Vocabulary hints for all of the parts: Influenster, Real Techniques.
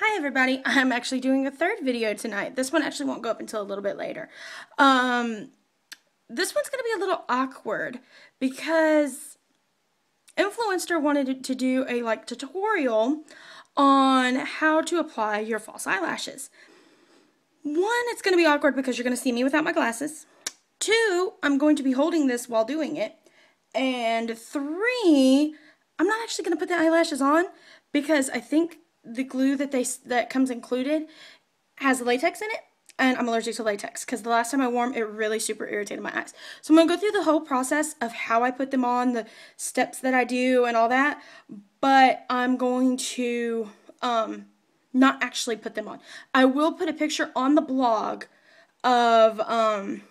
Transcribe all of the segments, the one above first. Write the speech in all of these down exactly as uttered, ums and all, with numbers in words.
Hi everybody, I'm actually doing a third video tonight. This one actually won't go up until a little bit later. Um, this one's going to be a little awkward because Influenster wanted to do a like tutorial on how to apply your false eyelashes. One, it's going to be awkward because you're going to see me without my glasses. Two, I'm going to be holding this while doing it. And three, I'm not actually going to put the eyelashes on because I think the glue that they that comes included has latex in it, and I'm allergic to latex because the last time I wore them, it really super irritated my eyes. So I'm going to go through the whole process of how I put them on, the steps that I do and all that, but I'm going to um, not actually put them on. I will put a picture on the blog of, um,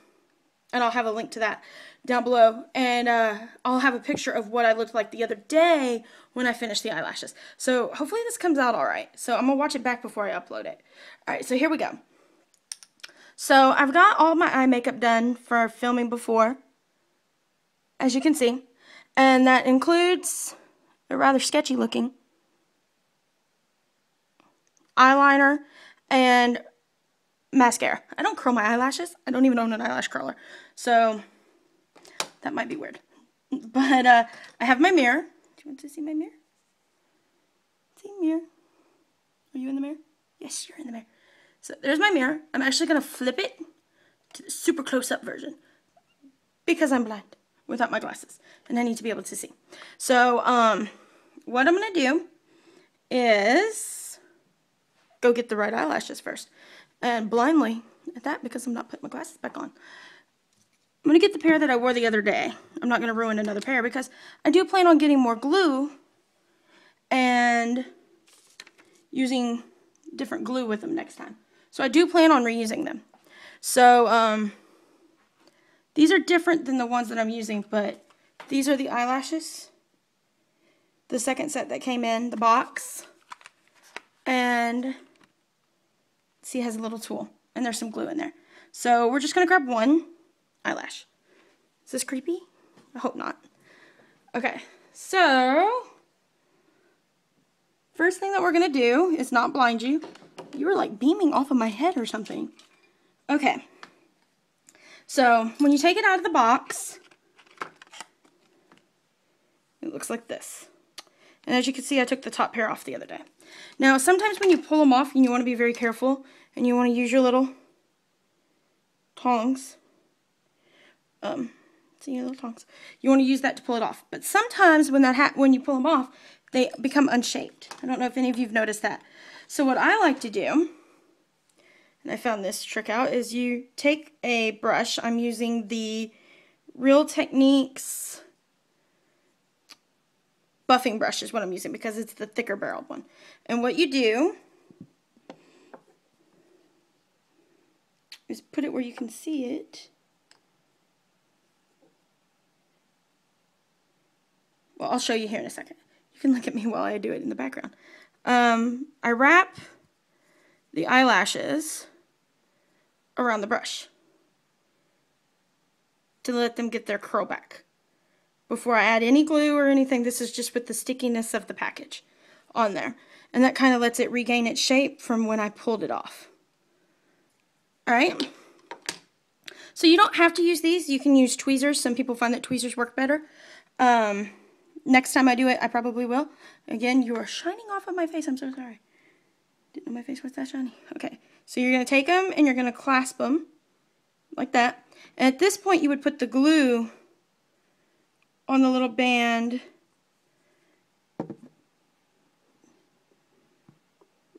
and I'll have a link to that down below, and uh, I'll have a picture of what I looked like the other day when I finished the eyelashes. So hopefully this comes out all right. So I'm going to watch it back before I upload it. All right, so here we go. So I've got all my eye makeup done for filming before, as you can see, and that includes a rather sketchy looking eyeliner and mascara. I don't curl my eyelashes. I don't even own an eyelash curler. So that might be weird. But uh, I have my mirror. Do you want to see my mirror? See mirror. Are you in the mirror? Yes, you're in the mirror. So there's my mirror. I'm actually going to flip it to the super close-up version because I'm blind without my glasses and I need to be able to see. So um, what I'm going to do is go get the right eyelashes first. And blindly at that because I'm not putting my glasses back on. I'm going to get the pair that I wore the other day. I'm not going to ruin another pair because I do plan on getting more glue and using different glue with them next time. So I do plan on reusing them. So um, these are different than the ones that I'm using, but these are the eyelashes. The second set that came in the box. And see, it has a little tool, and there's some glue in there. So we're just going to grab one eyelash. Is this creepy? I hope not. Okay, so first thing that we're going to do is not blind you. You were like beaming off of my head or something. Okay, so when you take it out of the box, it looks like this. And as you can see, I took the top pair off the other day. Now, sometimes when you pull them off, and you want to be very careful, and you want to use your little tongs. Um, see your little tongs. You want to use that to pull it off. But sometimes when that ha when you pull them off, they become unshaped. I don't know if any of you've noticed that. So what I like to do, and I found this trick out, is you take a brush. I'm using the Real Techniques buffing brush is what I'm using because it's the thicker barreled one. And what you do is put it where you can see it. Well, I'll show you here in a second. You can look at me while I do it in the background. Um, I wrap the eyelashes around the brush to let them get their curl back. Before I add any glue or anything, this is just with the stickiness of the package on there. And that kind of lets it regain its shape from when I pulled it off. Alright, so you don't have to use these. You can use tweezers. Some people find that tweezers work better. Um, next time I do it, I probably will. Again, you are shining off of my face. I'm so sorry. Didn't know my face was that shiny. Okay, so you're going to take them and you're going to clasp them like that. And at this point, you would put the glue on the little band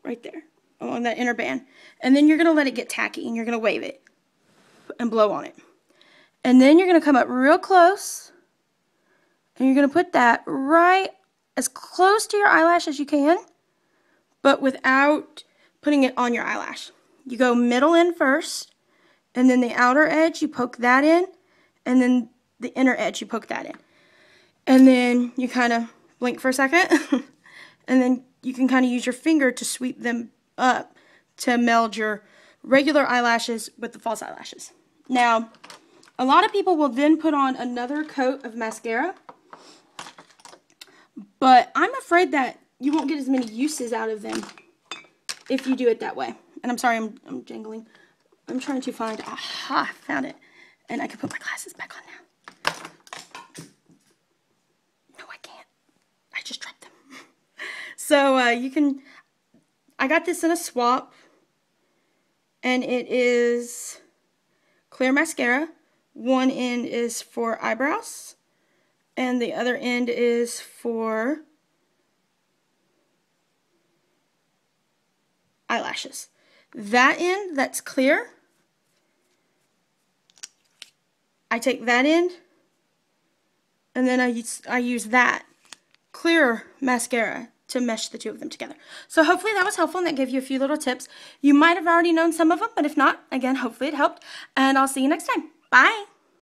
right there, along that inner band. And then you're going to let it get tacky, and you're going to wave it and blow on it. And then you're going to come up real close, and you're going to put that right as close to your eyelash as you can, but without putting it on your eyelash. You go middle in first, and then the outer edge, you poke that in, and then the inner edge, you poke that in. And then you kind of blink for a second, and then you can kind of use your finger to sweep them up to meld your regular eyelashes with the false eyelashes. Now, a lot of people will then put on another coat of mascara, but I'm afraid that you won't get as many uses out of them if you do it that way. And I'm sorry, I'm, I'm jangling. I'm trying to find, aha, found it. And I can put my glasses back on now. No, I can't. I just dropped them. So uh, you can, I got this in a swap. And it is clear mascara. One end is for eyebrows. And the other end is for eyelashes. That end that's clear, I take that end and then I use, I use that clear mascara to mesh the two of them together. So hopefully that was helpful and that gave you a few little tips. You might have already known some of them, but if not, again, hopefully it helped. And I'll see you next time. Bye!